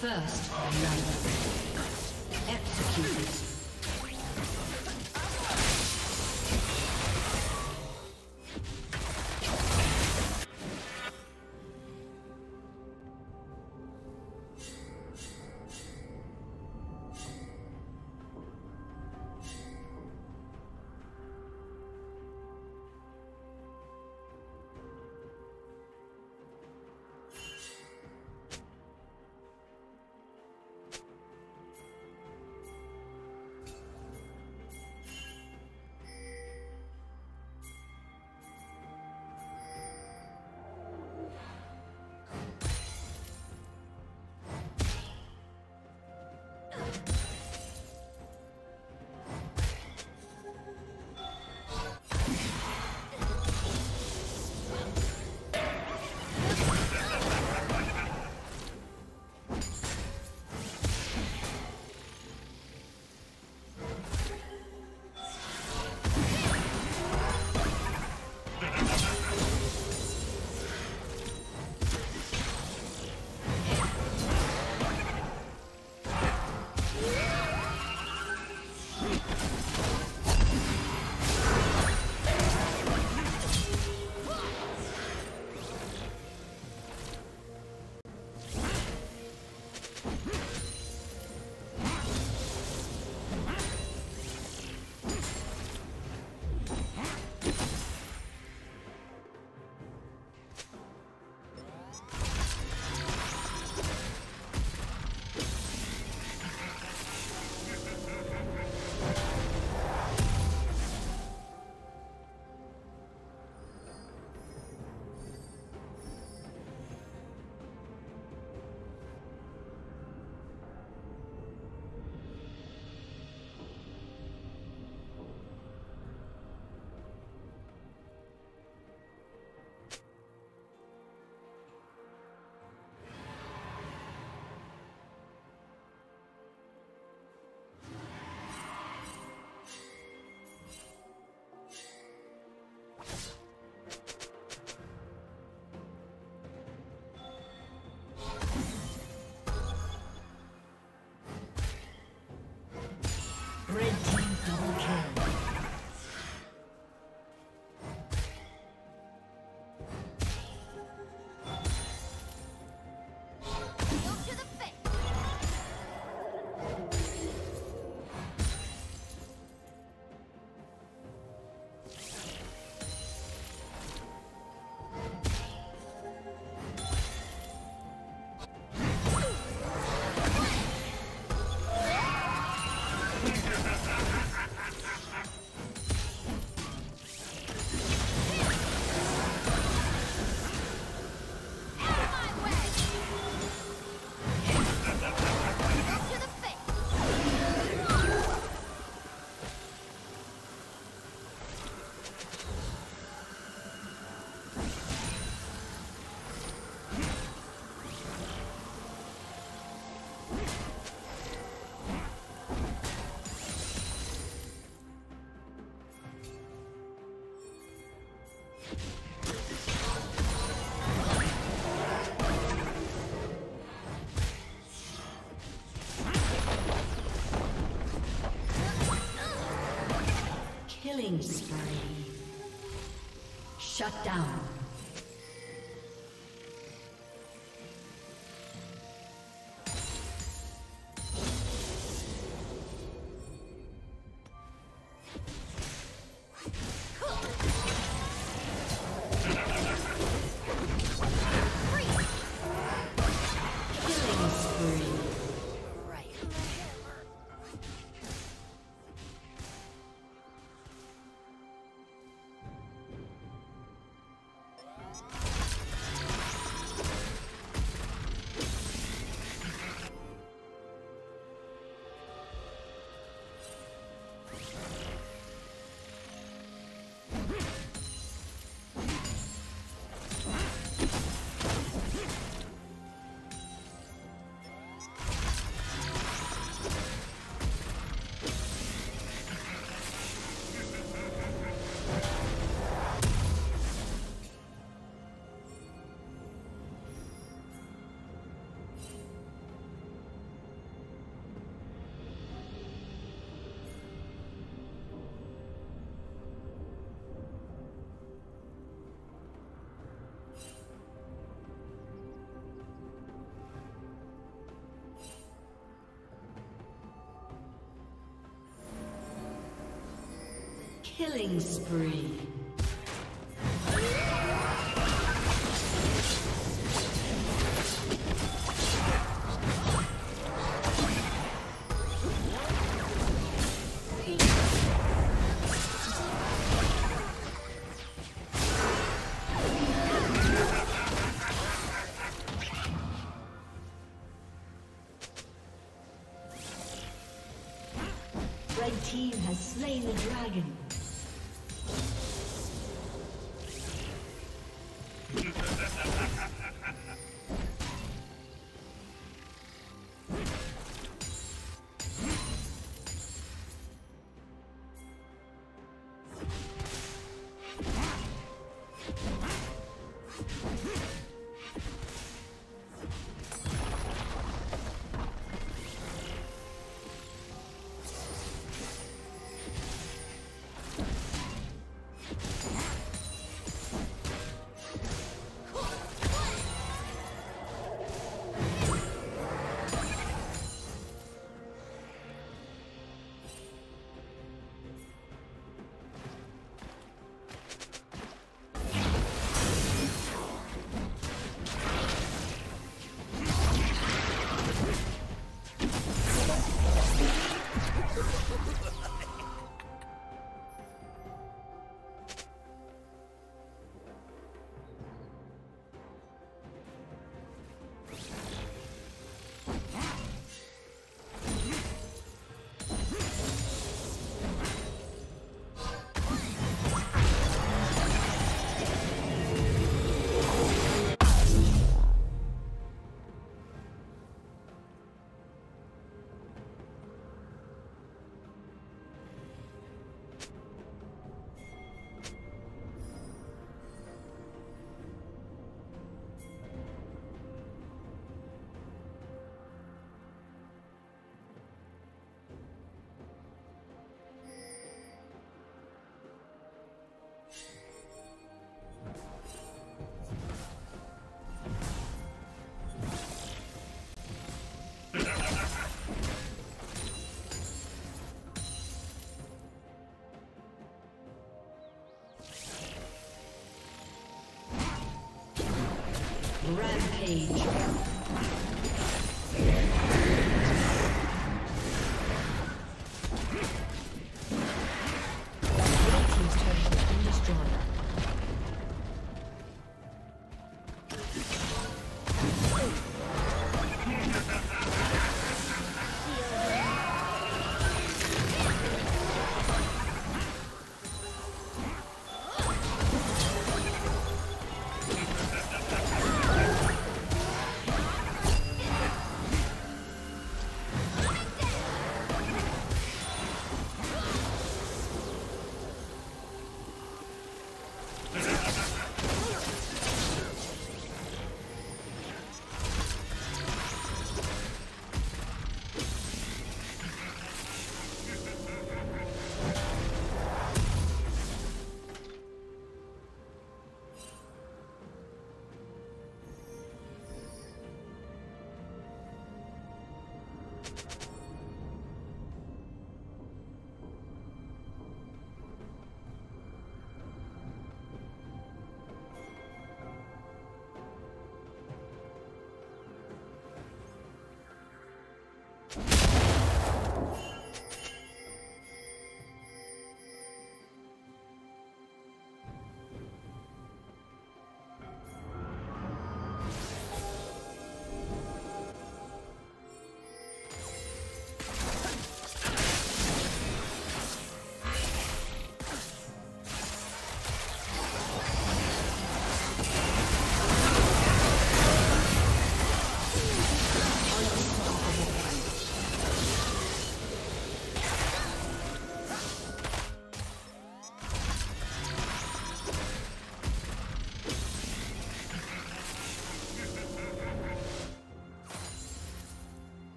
First love. Executed. Killing spree. Shut down. Killing spree. Slain the dragon. Rampage.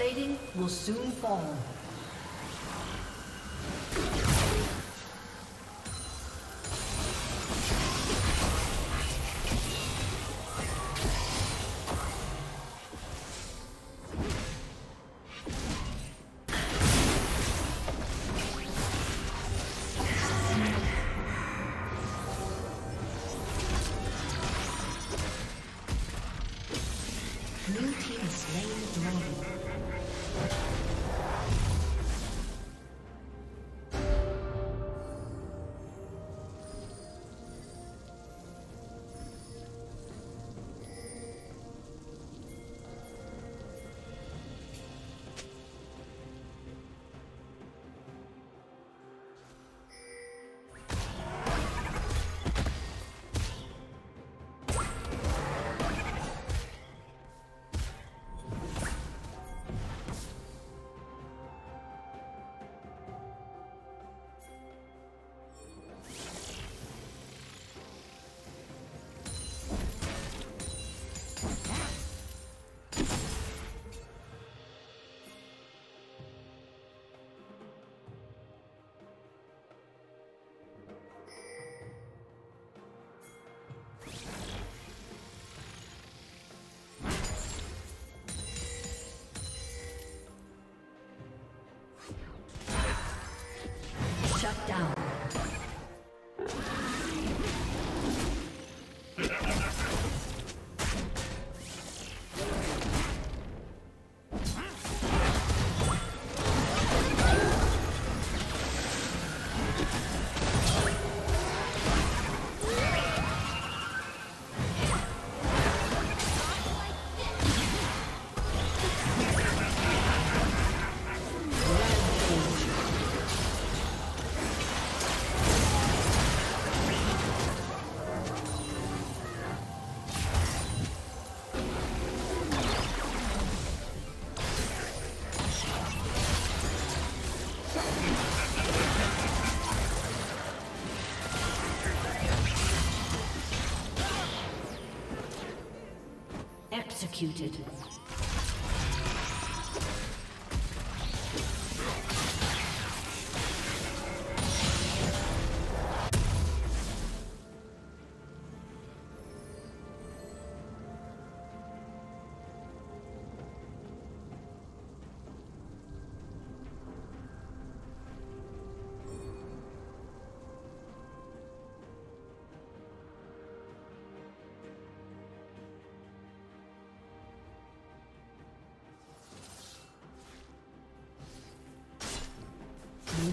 plating will soon fall. Shut down. Executed. Blue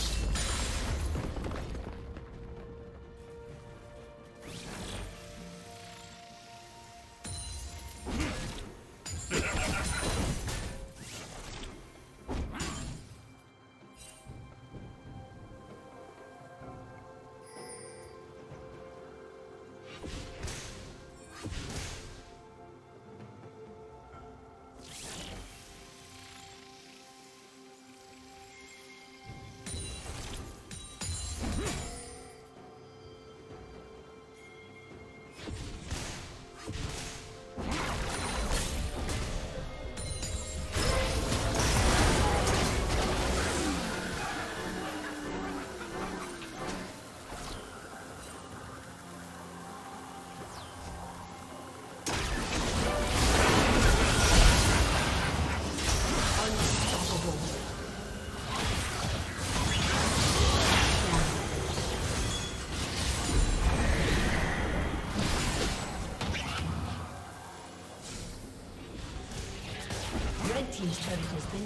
Red team's turret has been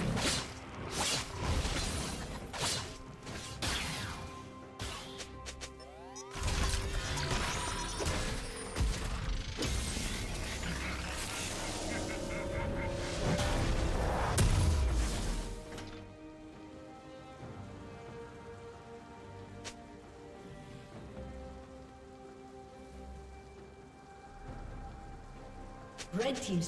Red team's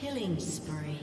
Killing spree.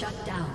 Shut down.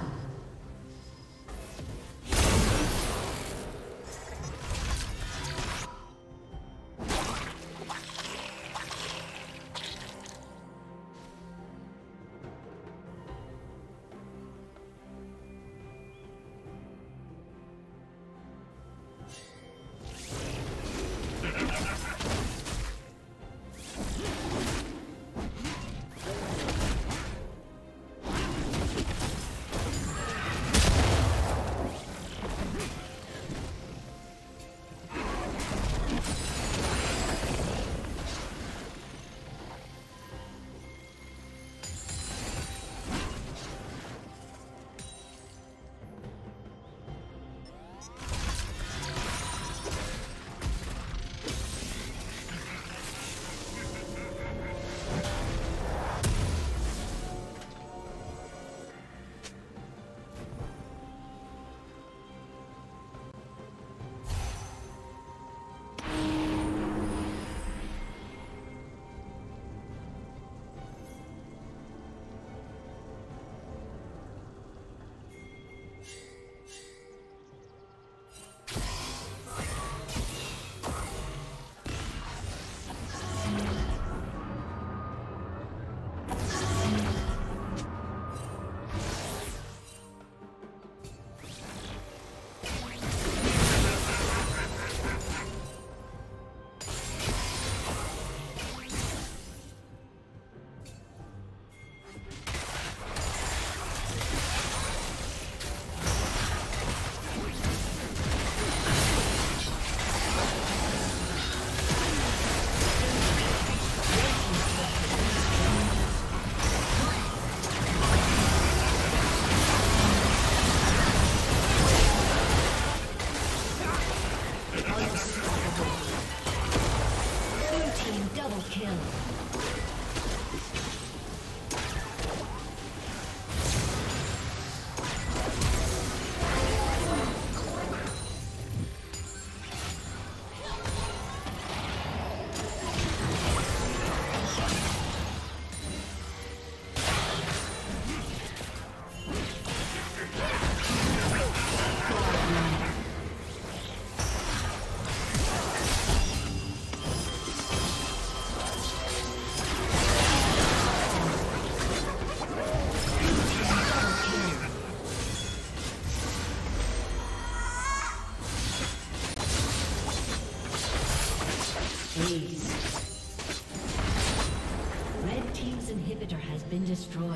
Destroyed.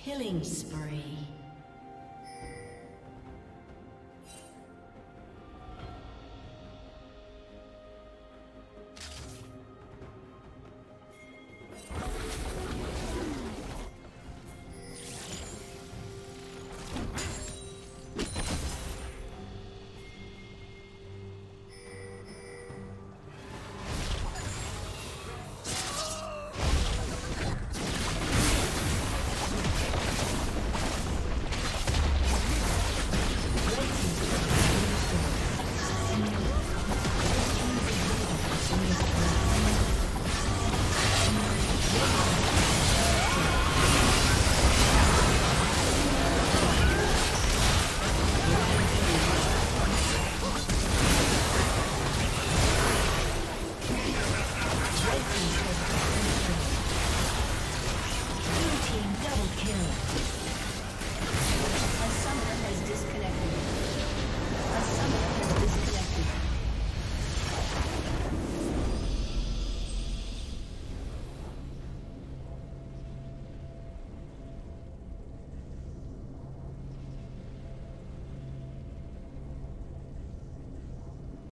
Killing spree.